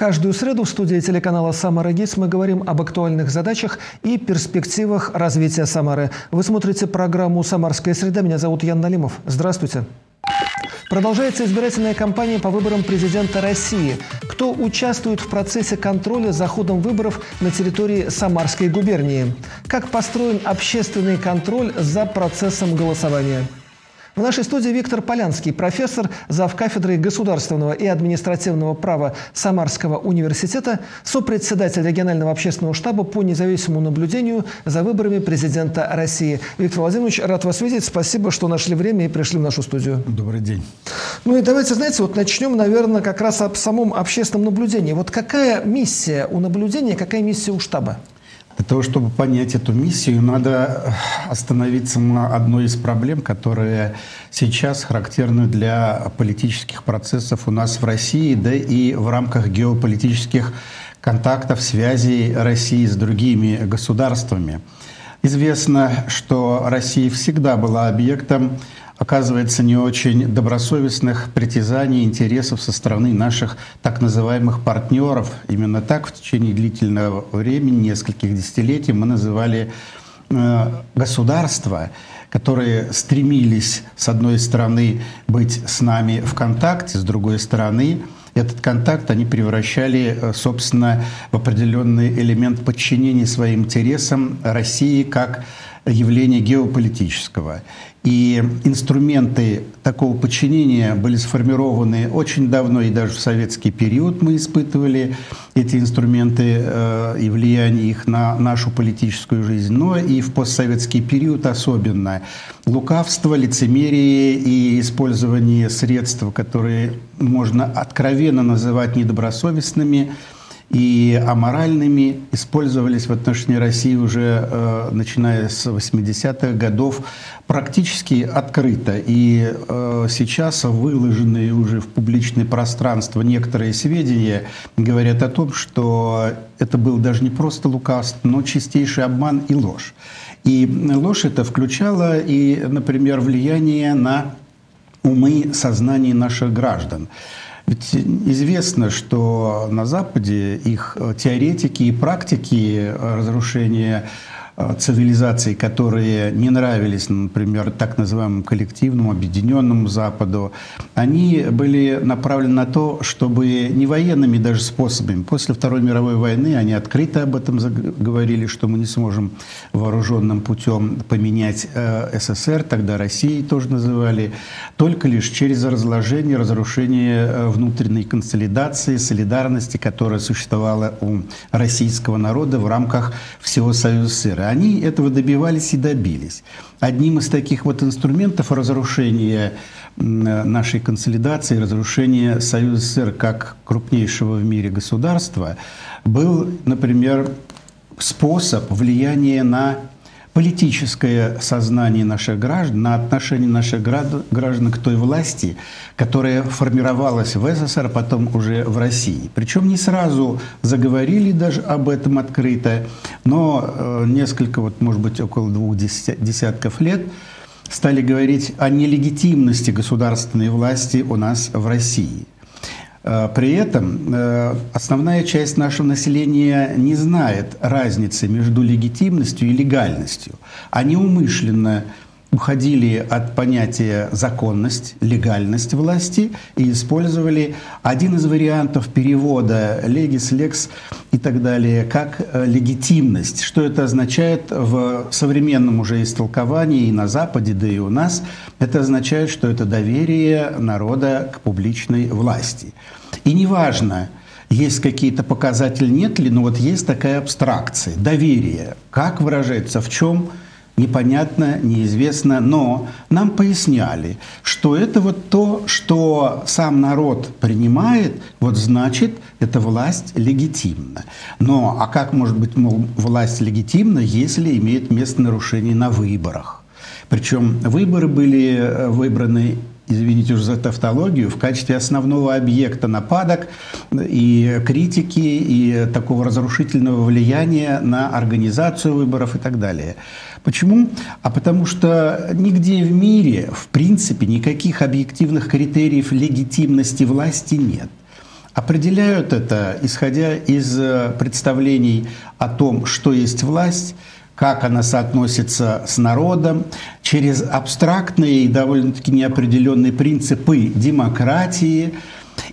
Каждую среду в студии телеканала «Самара ГИС» мы говорим об актуальных задачах и перспективах развития Самары. Вы смотрите программу «Самарская среда». Меня зовут Ян Налимов. Здравствуйте. Продолжается избирательная кампания по выборам президента России. Кто участвует в процессе контроля за ходом выборов на территории Самарской губернии? Как построен общественный контроль за процессом голосования? В нашей студии Виктор Полянский, профессор, завкафедрой государственного и административного права Самарского университета, сопредседатель регионального общественного штаба по независимому наблюдению за выборами президента России. Виктор Владимирович, рад вас видеть. Спасибо, что нашли время и пришли в нашу студию. Добрый день. Ну и давайте, знаете, вот начнем, наверное, как раз об самом общественном наблюдении. Вот какая миссия у наблюдения, какая миссия у штаба? Для того, чтобы понять эту миссию, надо остановиться на одной из проблем, которые сейчас характерны для политических процессов у нас в России, да и в рамках геополитических контактов, связей России с другими государствами. Известно, что Россия всегда была объектом, оказывается, не очень добросовестных притязаний, интересов со стороны наших так называемых партнеров. Именно так в течение длительного времени, нескольких десятилетий, мы называли государства, которые стремились, с одной стороны, быть с нами в контакте, с другой стороны, этот контакт они превращали, собственно, в определенный элемент подчинения своим интересам России как явления геополитического. И инструменты такого подчинения были сформированы очень давно, и даже в советский период мы испытывали эти инструменты и влияние их на нашу политическую жизнь, но и в постсоветский период особенно. Лукавство, лицемерие и использование средств, которые можно откровенно называть недобросовестными и аморальными, использовались в отношении России уже начиная с 80-х годов практически открыто. И сейчас выложенные уже в публичное пространство некоторые сведения говорят о том, что это был даже не просто лукавство, но чистейший обман и ложь. И ложь это включала и, например, влияние на умы, сознание наших граждан. Ведь известно, что на Западе их теоретики и практики разрушения цивилизаций, которые не нравились, например, так называемому коллективному, объединенному Западу, они были направлены на то, чтобы не военными даже способами. После Второй мировой войны они открыто об этом говорили, что мы не сможем вооруженным путем поменять СССР, тогда Россией тоже называли, только лишь через разложение, разрушение внутренней консолидации, солидарности, которая существовала у российского народа в рамках всего Союза СССР. Они этого добивались и добились. Одним из таких вот инструментов разрушения нашей консолидации, разрушения Союза СССР как крупнейшего в мире государства, был, например, способ влияния на политическое сознание наших граждан, на отношение наших граждан к той власти, которая формировалась в СССР, а потом уже в России. Причем не сразу заговорили даже об этом открыто, но несколько, вот, может быть, около двух десятков лет стали говорить о нелегитимности государственной власти у нас в России. При этом основная часть нашего населения не знает разницы между легитимностью и легальностью. Они умышленно уходили от понятия законность, легальность власти и использовали один из вариантов перевода «легис», «лекс» и так далее как легитимность. Что это означает в современном уже истолковании и на Западе, да и у нас? Это означает, что это доверие народа к публичной власти. И неважно, есть какие-то показатели, нет ли, но вот есть такая абстракция. Доверие. Как выражается, в чем? Непонятно, неизвестно, но нам поясняли, что это вот то, что сам народ принимает, вот значит, эта власть легитимна. Но а как может быть, мол, власть легитимна, если имеет место нарушение на выборах? Причем выборы были выбраны, извините уже за тавтологию, в качестве основного объекта нападок и критики, и такого разрушительного влияния на организацию выборов и так далее. Почему? А потому что нигде в мире, в принципе, никаких объективных критериев легитимности власти нет. определяют это, исходя из представлений о том, что есть власть, как она соотносится с народом, через абстрактные и довольно-таки неопределенные принципы демократии.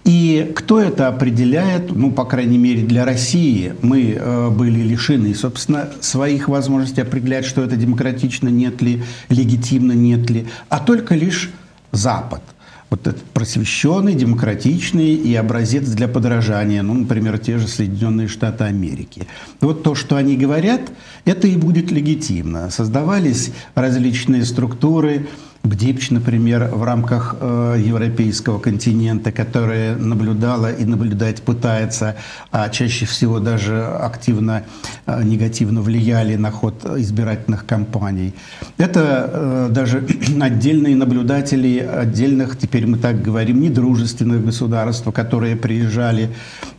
И кто это определяет, ну, по крайней мере, для России мы были лишены, собственно, своих возможностей определять, что это демократично, нет ли, легитимно, нет ли, а только лишь Запад. Вот этот просвещенный, демократичный и образец для подражания, ну, например, те же Соединенные Штаты Америки. Вот то, что они говорят, это и будет легитимно. Создавались различные структуры, БДИПЧ, например, в рамках европейского континента, которая наблюдала и наблюдать пытается, а чаще всего даже активно, негативно влияли на ход избирательных кампаний. Это даже отдельные наблюдатели отдельных, теперь мы так говорим, недружественных государств, которые приезжали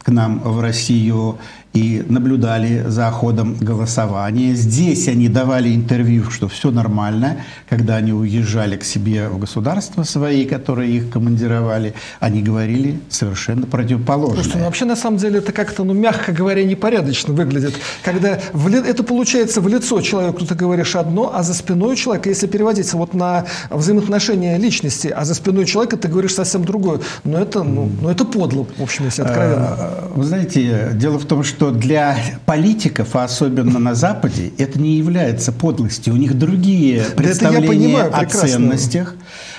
к нам в Россию и наблюдали за ходом голосования. Здесь они давали интервью, что все нормально. Когда они уезжали к себе в государства свои, которые их командировали, они говорили совершенно противоположное. Слушайте, ну, вообще, на самом деле, это как-то, ну, мягко говоря, непорядочно выглядит. Когда это получается в лицо человеку, ты говоришь одно, а за спиной человека, если переводить вот на взаимоотношения личности, а за спиной человека ты говоришь совсем другое. Но это, ну, это подло, в общем, если откровенно. Вы знаете, дело в том, что для политиков, а особенно на Западе, это не является подлостью. У них другие представления о ценностях,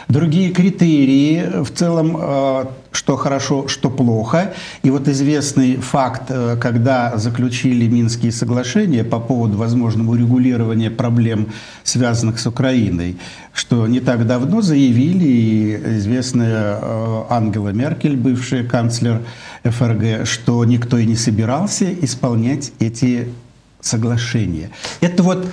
другие критерии, в целом, что хорошо, что плохо. И вот известный факт, когда заключили Минские соглашения по поводу возможного урегулирования проблем, связанных с Украиной, что не так давно заявили, и известная Ангела Меркель, бывшая канцлер ФРГ, что никто и не собирался исполнять эти соглашения. Это вот...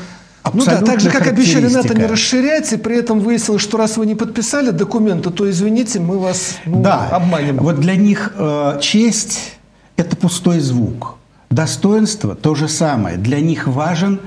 Ну да, так же, как обещали НАТО не расширять, и при этом выяснилось, что раз вы не подписали документы, то, извините, мы вас, ну, да, обманем. Вот для них честь – это пустой звук. Достоинство – то же самое. Для них важен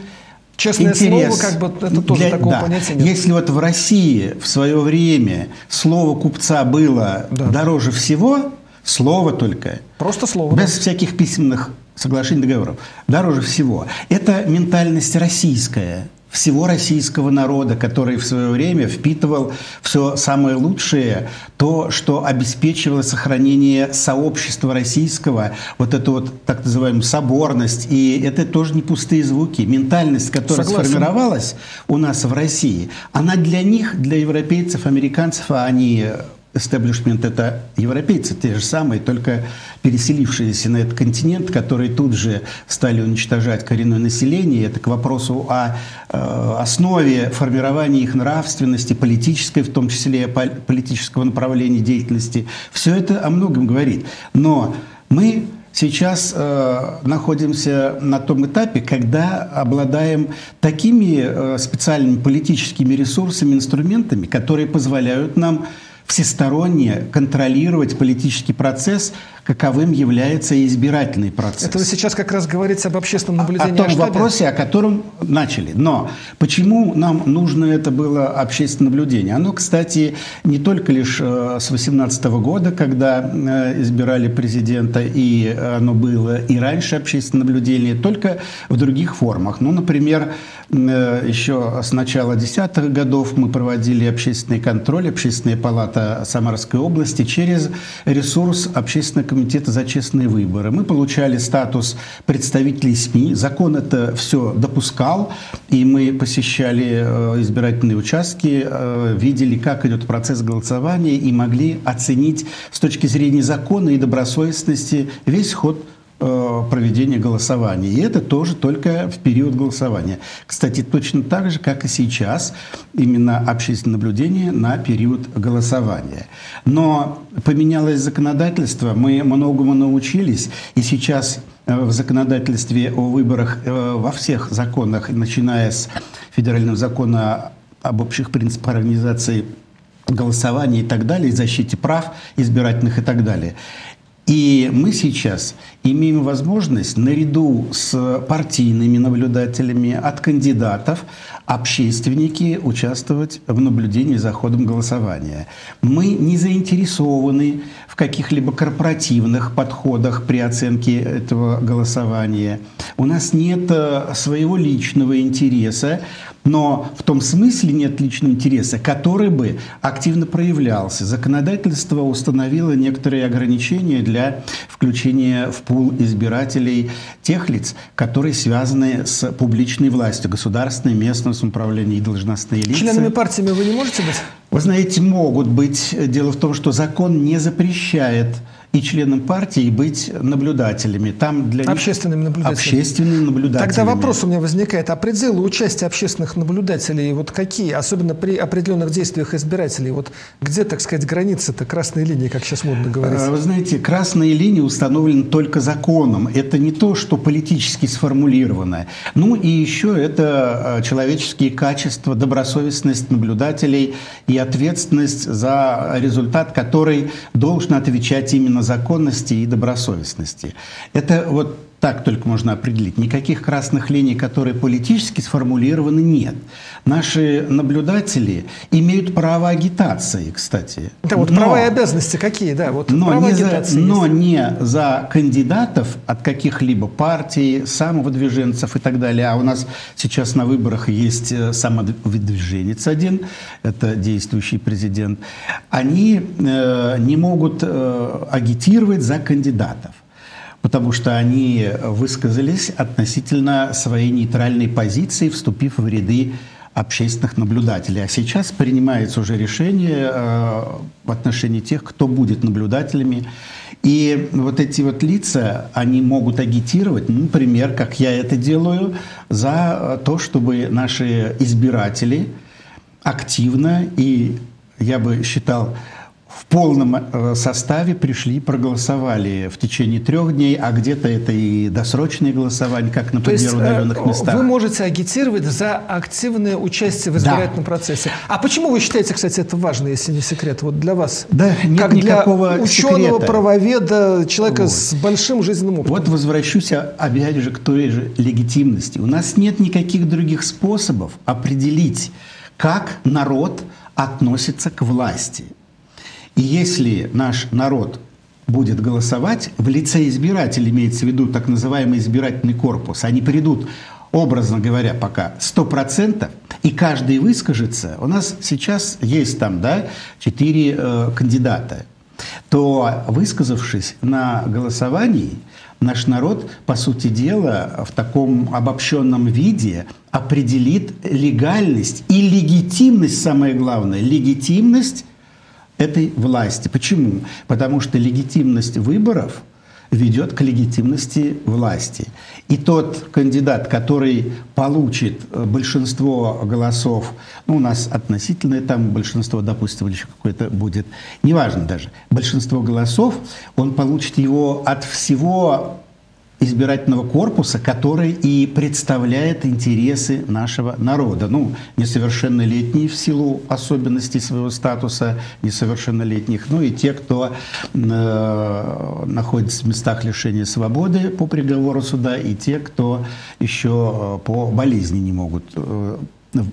честное интерес. Слово, как бы, это тоже для, такого, да, понятия нет. Если вот в России в свое время слово купца было, да, дороже всего, слово только. Просто слово. Без, да, всяких письменных соглашений, договоров. Дороже всего. Это ментальность российская, всего российского народа, который в свое время впитывал все самое лучшее, то, что обеспечивало сохранение сообщества российского, вот эту вот так называемую соборность. И это тоже не пустые звуки. Ментальность, которая сформировалась у нас в России, она для них, для европейцев, американцев, а они... Эстеблишмент – это европейцы, те же самые, только переселившиеся на этот континент, которые тут же стали уничтожать коренное население. Это к вопросу о основе формирования их нравственности, политической, в том числе политического направления деятельности. Все это о многом говорит. Но мы сейчас находимся на том этапе, когда обладаем такими специальными политическими ресурсами, инструментами, которые позволяют нам всесторонне контролировать политический процесс, каковым является избирательный процесс. Это вы сейчас как раз говорите об общественном наблюдении. О том вопросе, о котором начали. Но почему нам нужно это было общественное наблюдение? Оно, кстати, не только лишь с 2018 года, когда избирали президента, и оно было и раньше общественное наблюдение, только в других формах. Ну, например, еще с начала 10-х годов мы проводили общественный контроль, общественная палата Самарской области через ресурс Общественного комитета за честные выборы. Мы получали статус представителей СМИ, закон это все допускал, и мы посещали избирательные участки, видели, как идет процесс голосования, и могли оценить с точки зрения закона и добросовестности весь ход проведения голосования. И это тоже только в период голосования. Кстати, точно так же, как и сейчас, именно общественное наблюдение на период голосования. Но поменялось законодательство, мы многому научились, и сейчас в законодательстве о выборах во всех законах, начиная с федерального закона об общих принципах организации голосования и так далее, защите прав избирательных и так далее, И мы сейчас имеем возможность наряду с партийными наблюдателями от кандидатов, общественники участвовать в наблюдении за ходом голосования. Мы не заинтересованы в каких-либо корпоративных подходах при оценке этого голосования. У нас нет своего личного интереса, но в том смысле нет личного интереса, который бы активно проявлялся. Законодательство установило некоторые ограничения для включения в пул избирателей тех лиц, которые связаны с публичной властью, государственной, местной самоуправлением и должностные лица. Членами партиями вы не можете быть? Вы знаете, могут быть. Дело в том, что закон не запрещает и членам партии быть наблюдателями. Там для общественными наблюдателями. Общественными наблюдателями. Тогда вопрос у меня возникает. А пределы участия общественных наблюдателей вот какие? Особенно при определенных действиях избирателей. Вот где, так сказать, границы-то, красные линии, как сейчас модно говорить? Вы знаете, красные линии установлены только законом. Это не то, что политически сформулировано. Ну и еще это человеческие качества, добросовестность наблюдателей и ответственность за результат, который должен отвечать именно законности и добросовестности. Это вот так только можно определить. Никаких красных линий, которые политически сформулированы, нет. Наши наблюдатели имеют право агитации, кстати. Да, вот права и обязанности какие, да? Вот но не за кандидатов от каких-либо партий, самовыдвиженцев и так далее. А у нас сейчас на выборах есть самовыдвиженец один, это действующий президент. Они не могут агитировать за кандидатов, потому что они высказались относительно своей нейтральной позиции, вступив в ряды общественных наблюдателей. А сейчас принимается уже решение в отношении тех, кто будет наблюдателями. И вот эти вот лица, они могут агитировать, например, как я это делаю, за то, чтобы наши избиратели активно и, я бы считал, в полном составе пришли, проголосовали в течение 3 дней, а где-то это и досрочные голосования, как, например, в удаленных местах. Вы можете агитировать за активное участие в избирательном процессе. А почему вы считаете, кстати, это важно, если не секрет, вот для вас? Да, нет как никакого для ученого, секрета. Правоведа, человека с большим жизненным опытом. Вот возвращусь опять же к той же легитимности. У нас нет никаких других способов определить, как народ относится к власти. И если наш народ будет голосовать, в лице избирателей, имеется в виду так называемый избирательный корпус, они придут, образно говоря, пока 100%, и каждый выскажется, у нас сейчас есть там 4 кандидата, то, высказавшись на голосовании, наш народ, по сути дела, в таком обобщенном виде определит легальность и легитимность, самое главное, легитимность этой власти. Почему? Потому что легитимность выборов ведет к легитимности власти. И тот кандидат, который получит большинство голосов, ну, у нас относительное там большинство, допустим, или еще какое-то будет, неважно даже, большинство голосов, он получит его от всего избирательного корпуса, который и представляет интересы нашего народа. Ну, несовершеннолетние в силу особенностей своего статуса, несовершеннолетних, ну и те, кто находится в местах лишения свободы по приговору суда, и те, кто еще по болезни не могут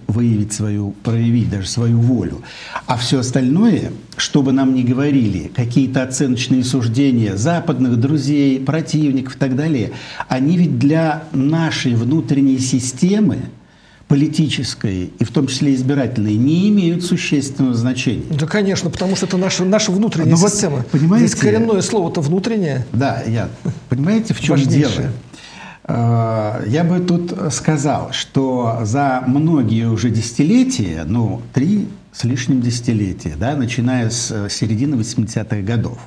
выявить проявить даже свою волю. А все остальное, чтобы нам не говорили, какие-то оценочные суждения западных друзей, противников и так далее, они ведь для нашей внутренней системы политической и в том числе избирательной не имеют существенного значения. Да, конечно, потому что это наша внутренняя система. Вот, понимаете, здесь коренное слово-то внутреннее. Да, понимаете, в чем дело? Я бы тут сказал, что за многие уже десятилетия, ну, 3 с лишним десятилетия, начиная с середины 80-х годов,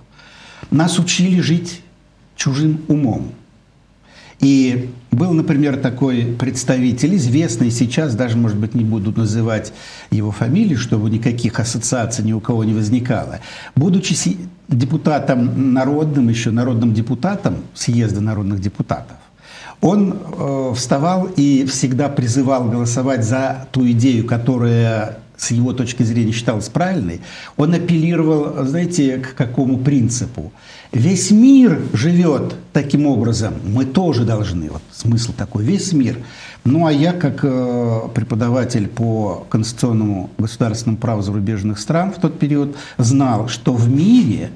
нас учили жить чужим умом. И был, например, такой представитель, известный сейчас, даже, может быть, не буду называть его фамилию, чтобы никаких ассоциаций ни у кого не возникало. Будучи депутатом народным, еще народным депутатом съезда народных депутатов, он вставал и всегда призывал голосовать за ту идею, которая с его точки зрения считалось правильной, он апеллировал, знаете, к какому принципу? Весь мир живет таким образом, мы тоже должны. Вот смысл такой, весь мир. Ну а я, как преподаватель по конституционному государственному праву зарубежных стран в тот период, знал, что в мире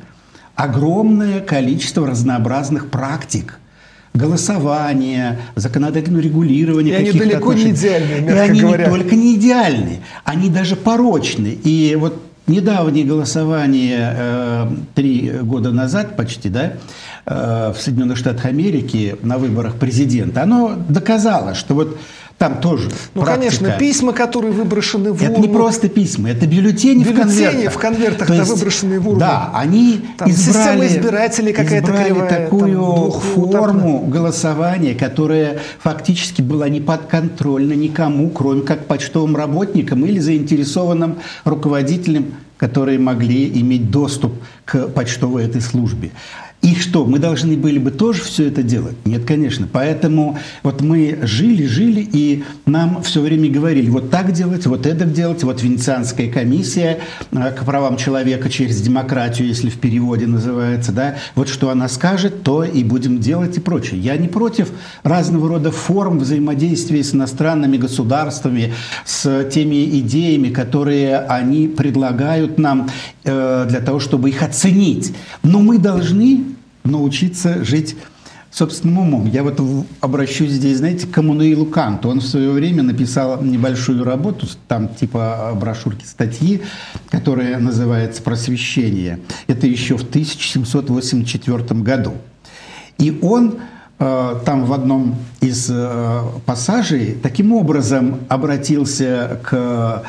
огромное количество разнообразных практик. Голосование, законодательное регулирование. И они далеко отношений. Не идеальны, мягко говоря. И они не только не идеальны, они даже порочны. И вот недавнее голосование 3 года назад почти, да, в Соединенных Штатах Америки на выборах президента, оно доказало, что вот там тоже практика. Конечно, письма, которые выброшены в урну. Это не просто письма, это бюллетени в конвертах. То есть, выброшенные в урну. Да, они там, избрали, избрали такую форму голосования, которая фактически была не подконтрольна никому, кроме как почтовым работникам или заинтересованным руководителям, которые могли иметь доступ к почтовой этой службе. И что, мы должны были бы тоже все это делать? Нет, конечно. Поэтому вот мы жили, и нам все время говорили, вот так делать, вот это делать. Вот Венецианская комиссия к правам человека через демократию, если в переводе называется, да, вот что она скажет, то и будем делать и прочее. Я не против разного рода форм взаимодействия с иностранными государствами, с теми идеями, которые они предлагают нам для того, чтобы их оценить. Но мы должны научиться жить собственным умом. Я вот обращусь здесь, знаете, к Иммануилу Канту. Он в свое время написал небольшую работу, там типа брошюрки, статьи, которая называется «Просвещение». Это еще в 1784 году. И он там в одном из пассажей таким образом обратился к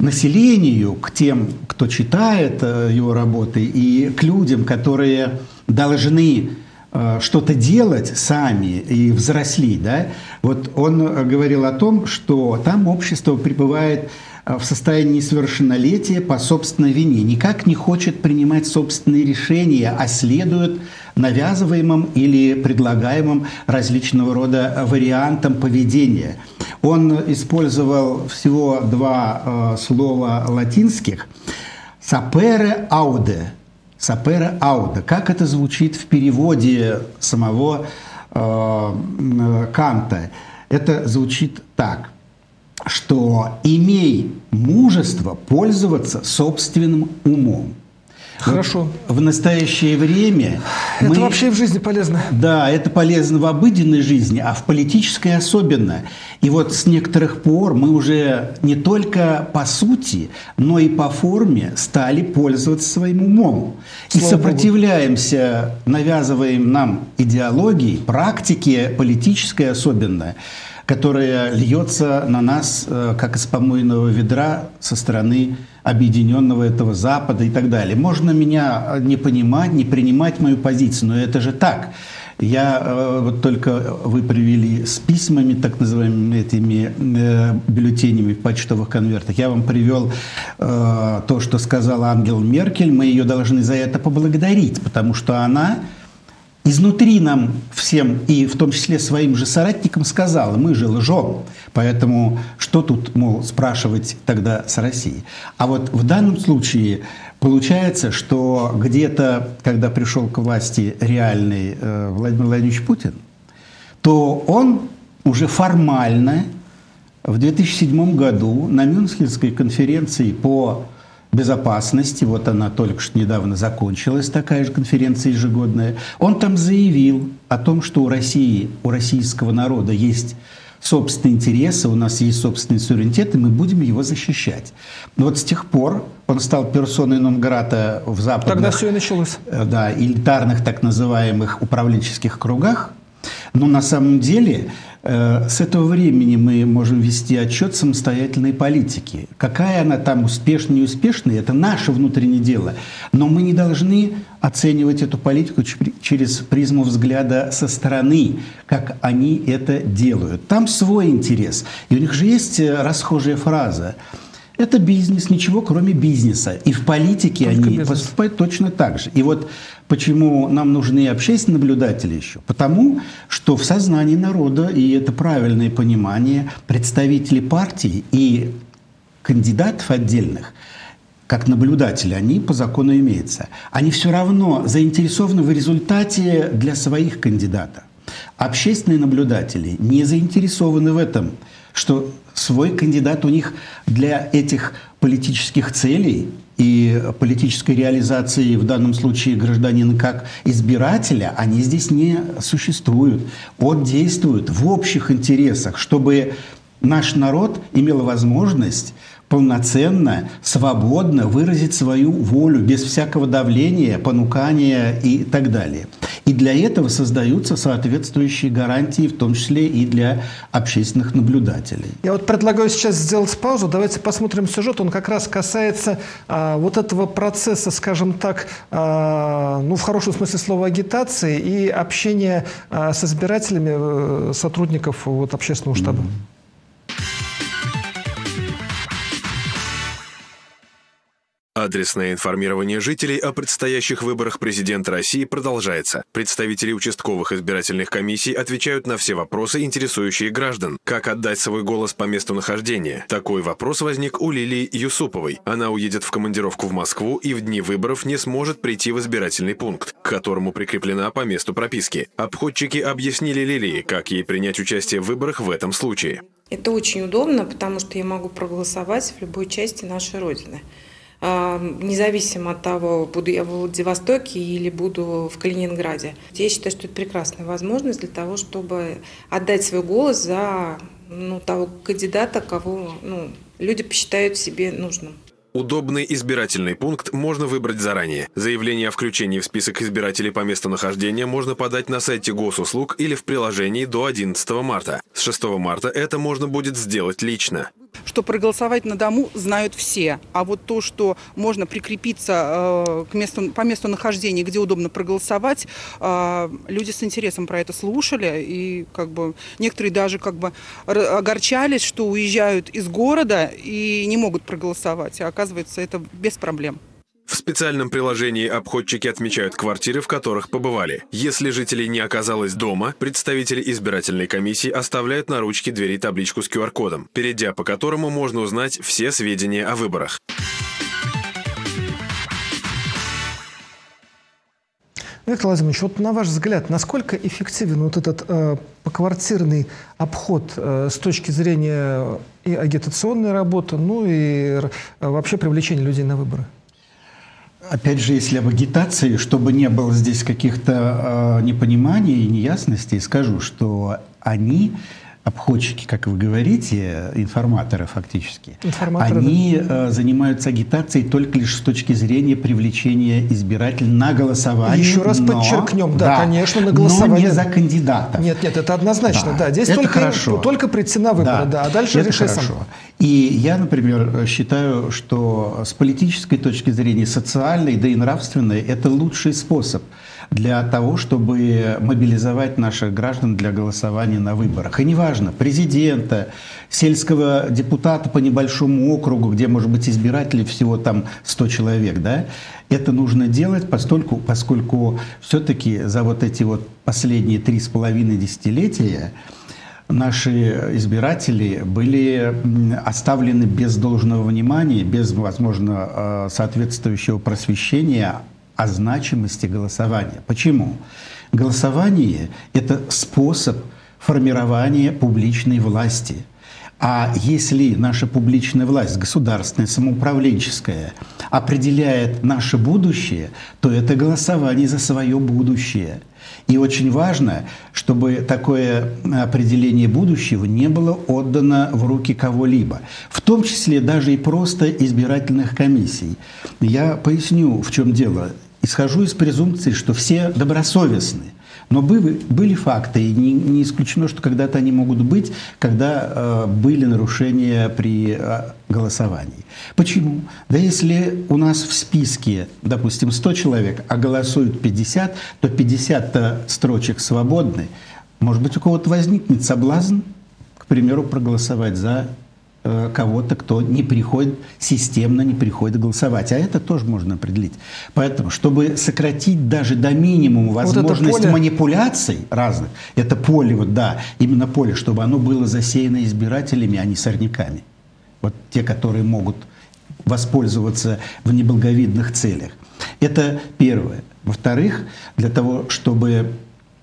населению, к тем, кто читает его работы, и к людям, которые должны что-то делать сами и взросли, да? Вот он говорил о том, что там общество пребывает в состоянии несовершеннолетия по собственной вине, никак не хочет принимать собственные решения, а следует навязываемым или предлагаемым различного рода вариантам поведения. Он использовал всего 2 слова латинских «Sapere aude». «Sapere aude». Как это звучит в переводе самого Канта? Это звучит так, что «имей мужество пользоваться собственным умом». Хорошо. Вот в настоящее время... Это вообще в жизни полезно. Да, это полезно в обыденной жизни, а в политической особенно. И вот с некоторых пор мы уже не только по сути, но и по форме стали пользоваться своим умом. Слава и сопротивляемся, Богу. Навязываем нам идеологии, практики, политической особенно, которая льется на нас, как из помойного ведра со стороны объединенного этого Запада и так далее. Можно меня не понимать, не принимать мою позицию, но это же так. Я вот только вы привели с письмами, так называемыми этими бюллетенями в почтовых конвертах. Я вам привел то, что сказала Ангела Меркель. Мы ее должны за это поблагодарить, потому что она изнутри нам всем, и в том числе своим же соратникам, сказала, мы же лжем, поэтому что тут, мол, спрашивать тогда с Россией? А вот в данном случае получается, что где-то, когда пришел к власти реальный Владимир Владимирович Путин, то он уже формально в 2007 году на Мюнхенской конференции по безопасности, вот она только что недавно закончилась, такая же конференция ежегодная, он там заявил о том, что у России, у российского народа есть собственные интересы, у нас есть собственный суверенитет, и мы будем его защищать. Но вот с тех пор он стал персоной нон-грата в западных... Тогда все и началось. Да, элитарных так называемых управленческих кругах. Но на самом деле с этого времени мы можем вести отчет самостоятельной политики. Какая она там, успешная, неуспешная, это наше внутреннее дело. Но мы не должны оценивать эту политику через призму взгляда со стороны, как они это делают. Там свой интерес. И у них же есть расхожая фраза. Это бизнес, ничего кроме бизнеса. И в политике только они поступают точно так же. И вот почему нам нужны общественные наблюдатели еще? Потому что в сознании народа, и это правильное понимание, представители партии и кандидатов отдельных, как наблюдатели, они по закону имеются, они все равно заинтересованы в результате для своих кандидатов. Общественные наблюдатели не заинтересованы в этом, что свой кандидат у них для этих политических целей и политической реализации, в данном случае гражданина как избирателя, они здесь не существуют. Он действует в общих интересах, чтобы наш народ имел возможность полноценно, свободно выразить свою волю, без всякого давления, понукания и так далее. И для этого создаются соответствующие гарантии, в том числе и для общественных наблюдателей. Я вот предлагаю сейчас сделать паузу. Давайте посмотрим сюжет. Он как раз касается вот этого процесса, скажем так, ну, в хорошем смысле слова, агитации и общения с избирателями сотрудников вот, общественного штаба. Адресное информирование жителей о предстоящих выборах президента России продолжается. Представители участковых избирательных комиссий отвечают на все вопросы, интересующие граждан. Как отдать свой голос по месту нахождения? Такой вопрос возник у Лилии Юсуповой. Она уедет в командировку в Москву и в дни выборов не сможет прийти в избирательный пункт, к которому прикреплена по месту прописки. Обходчики объяснили Лилии, как ей принять участие в выборах в этом случае. Это очень удобно, потому что я могу проголосовать в любой части нашей Родины. Независимо от того, буду я в Владивостоке или буду в Калининграде. Я считаю, что это прекрасная возможность для того, чтобы отдать свой голос за того кандидата, кого люди посчитают себе нужным. Удобный избирательный пункт можно выбрать заранее. Заявление о включении в список избирателей по местонахождения можно подать на сайте Госуслуг или в приложении до 11 марта. С 6 марта это можно будет сделать лично. Что проголосовать на дому знают все, а вот то, что можно прикрепиться по месту нахождения, где удобно проголосовать, люди с интересом про это слушали, и некоторые даже огорчались, что уезжают из города и не могут проголосовать, а оказывается, это без проблем. В специальном приложении обходчики отмечают квартиры, в которых побывали. Если жителей не оказалось дома, представители избирательной комиссии оставляют на ручке двери табличку с QR-кодом, перейдя по которому можно узнать все сведения о выборах. Виктор Владимирович, вот на ваш взгляд, насколько эффективен вот этот поквартирный обход с точки зрения и агитационной работы, ну и вообще привлечения людей на выборы? Опять же, если об агитации, чтобы не было здесь каких-то непониманий и неясностей, скажу, что они, обходчики, как вы говорите, информаторы фактически, они занимаются агитацией только лишь с точки зрения привлечения избирателей на голосование. Еще раз подчеркнем, да, конечно, на голосование. Но не за кандидата. Нет, нет, это однозначно, да. Здесь только прийти на выборы, да, а дальше решай сам. И я, например, считаю, что с политической точки зрения, социальной, да и нравственной, это лучший способ для того, чтобы мобилизовать наших граждан для голосования на выборах. И неважно, президента, сельского депутата по небольшому округу, где, может быть, избирателей всего там 100 человек, да, это нужно делать, поскольку все-таки за вот эти вот последние 3,5 десятилетия наши избиратели были оставлены без должного внимания, без, возможно, соответствующего просвещения о значимости голосования. Почему? Голосование – это способ формирования публичной власти. А если наша публичная власть, государственная, самоуправленческая, определяет наше будущее, то это голосование за свое будущее. И очень важно, чтобы такое определение будущего не было отдано в руки кого-либо, в том числе даже и просто избирательных комиссий. Я поясню, в чем дело. Исхожу из презумпции, что все добросовестны. Но были факты, и не исключено, что когда-то они могут быть, когда были нарушения при голосовании. Почему? Да если у нас в списке, допустим, 100 человек, а голосуют 50, то 50-то строчек свободны. Может быть, у кого-то возникнет соблазн, к примеру, проголосовать за кого-то, кто не приходит, системно не приходит голосовать. А это тоже можно определить. Поэтому, чтобы сократить даже до минимума возможность вот манипуляций разных, это поле, вот да, именно поле, чтобы оно было засеяно избирателями, а не сорняками. вот те, которые могут воспользоваться в неблаговидных целях. Это первое. Во-вторых, для того, чтобы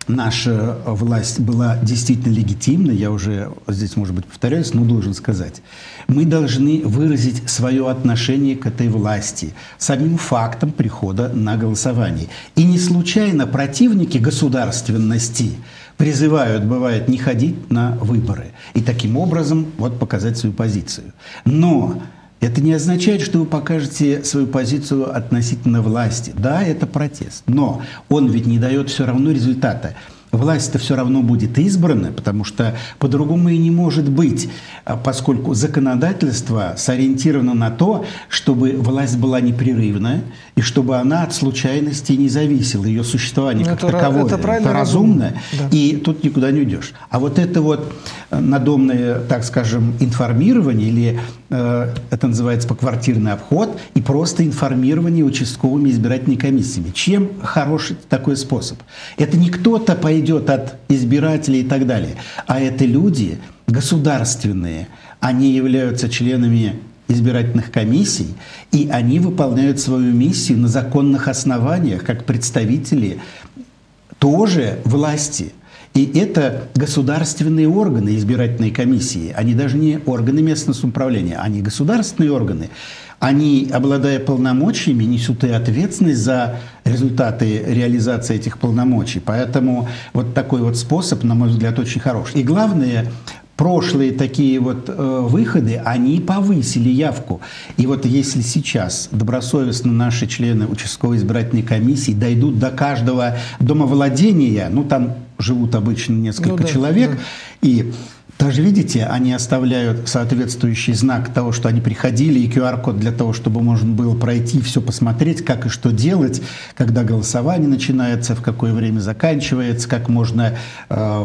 наша власть была действительно легитимной, я уже здесь, может быть, повторяюсь, но должен сказать, мы должны выразить свое отношение к этой власти самим фактом прихода на голосование. И не случайно противники государственности призывают, бывает, не ходить на выборы и таким образом вот показать свою позицию. Но это не означает, что вы покажете свою позицию относительно власти. Да, это протест, но он ведь не дает все равно результата. Власть-то все равно будет избрана, потому что по-другому и не может быть, поскольку законодательство сориентировано на то, чтобы власть была непрерывна и чтобы она от случайности не зависела, ее существование как таковое. Это разумно, да. И тут никуда не уйдешь. А вот это вот надомное, так скажем, информирование, или это называется поквартирный обход, и просто информирование участковыми избирательными комиссиями. Чем хороший такой способ? Это не кто-то по идет от избирателей и так далее. А это люди государственные. Они являются членами избирательных комиссий, и они выполняют свою миссию на законных основаниях, как представители тоже власти. И это государственные органы, избирательные комиссии. Они даже не органы местного самоуправления, они государственные органы. Они, обладая полномочиями, несут и ответственность за результаты реализации этих полномочий. Поэтому вот такой вот способ, на мой взгляд, очень хорош. И главное, прошлые такие вот выходы, они повысили явку. И вот если сейчас добросовестно наши члены участковой избирательной комиссии дойдут до каждого домовладения, ну там живут обычно несколько человек, да. И даже, видите, они оставляют соответствующий знак того, что они приходили, и QR-код для того, чтобы можно было пройти, все посмотреть, как и что делать, когда голосование начинается, в какое время заканчивается, как можно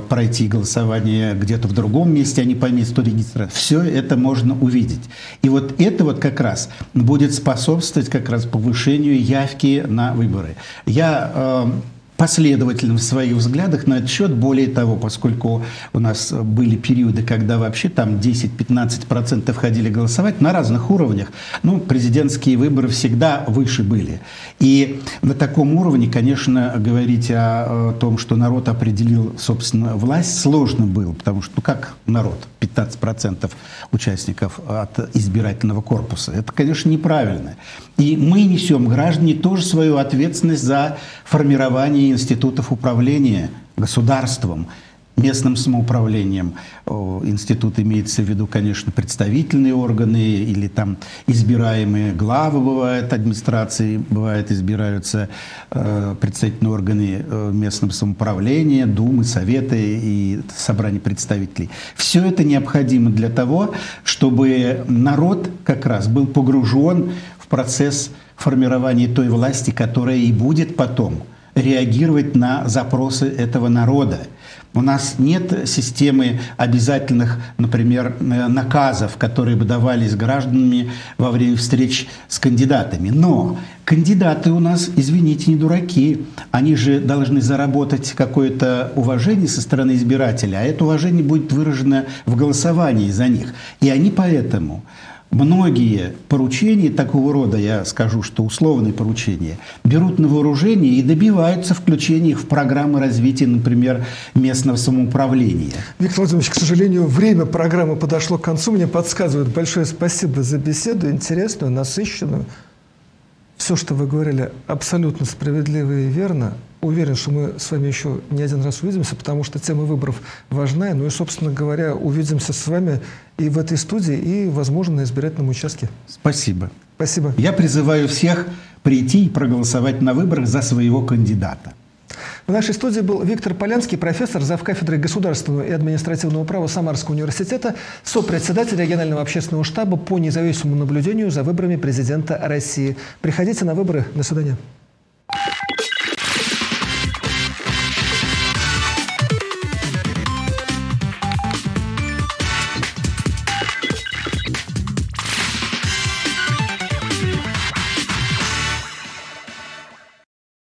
пройти голосование где-то в другом месте, а не по месту регистрации. Все это можно увидеть. И вот это вот как раз будет способствовать как раз повышению явки на выборы. Я последовательным в своих взглядах на этот счет. Более того, поскольку у нас были периоды, когда вообще там 10-15% ходили голосовать на разных уровнях. Ну, президентские выборы всегда выше были. И на таком уровне, конечно, говорить о том, что народ определил, собственно, власть, сложно было. Потому что, ну, как народ? 15% участников от избирательного корпуса. Это, конечно, неправильно. И мы несем, граждане, тоже свою ответственность за формирование институтов управления государством, местным самоуправлением. Институт имеется в виду, конечно, представительные органы или там избираемые главы, бывают администрации, бывает избираются представительные органы местного самоуправления, думы, советы и собрания представителей. Все это необходимо для того, чтобы народ как раз был погружен в процесс формирования той власти, которая и будет потом реагировать на запросы этого народа. У нас нет системы обязательных, например, наказов, которые бы давались гражданами во время встреч с кандидатами. Но кандидаты у нас, извините, не дураки. Они же должны заработать какое-то уважение со стороны избирателя, а это уважение будет выражено в голосовании за них. И они поэтому многие поручения такого рода, я скажу, что условные поручения, берут на вооружение и добиваются включения их в программы развития, например, местного самоуправления. Виктор Владимирович, к сожалению, время программы подошло к концу. Мне подсказывают. Большое спасибо за беседу, интересную, насыщенную. Все, что вы говорили, абсолютно справедливо и верно. Уверен, что мы с вами еще не один раз увидимся, потому что тема выборов важна. Ну и, собственно говоря, увидимся с вами и в этой студии, и, возможно, на избирательном участке. Спасибо. Спасибо. Я призываю всех прийти и проголосовать на выборах за своего кандидата. В нашей студии был Виктор Полянский, профессор, завкафедрой государственного и административного права Самарского университета, сопредседатель регионального общественного штаба по независимому наблюдению за выборами президента России. Приходите на выборы. До свидания.